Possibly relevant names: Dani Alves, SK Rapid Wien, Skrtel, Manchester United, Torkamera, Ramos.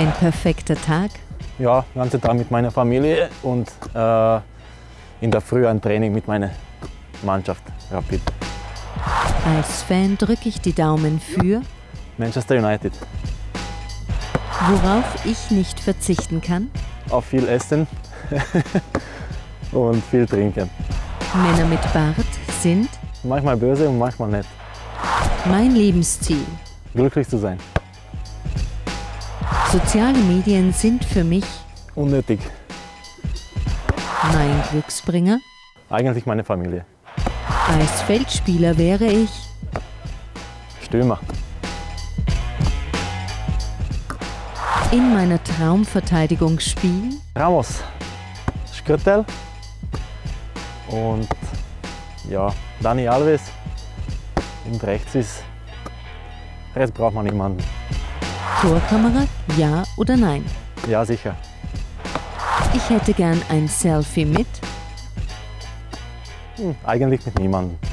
Ein perfekter Tag? Ja, den ganzen Tag mit meiner Familie und in der Früh ein Training mit meiner Mannschaft, Rapid. Als Fan drücke ich die Daumen für Manchester United. Worauf ich nicht verzichten kann? Auf viel Essen und viel Trinken. Männer mit Bart sind? Manchmal böse und manchmal nett. Mein Lebensziel? Glücklich zu sein. Soziale Medien sind für mich unnötig. Mein Glücksbringer? Eigentlich meine Familie. Als Feldspieler wäre ich Stürmer. In meiner Traumverteidigung spielen Ramos, Skrtel und ja, Dani Alves. Und rechts ist, rechts braucht man niemanden. Torkamera, ja oder nein? Ja, sicher. Ich hätte gern ein Selfie mit? Eigentlich mit niemandem.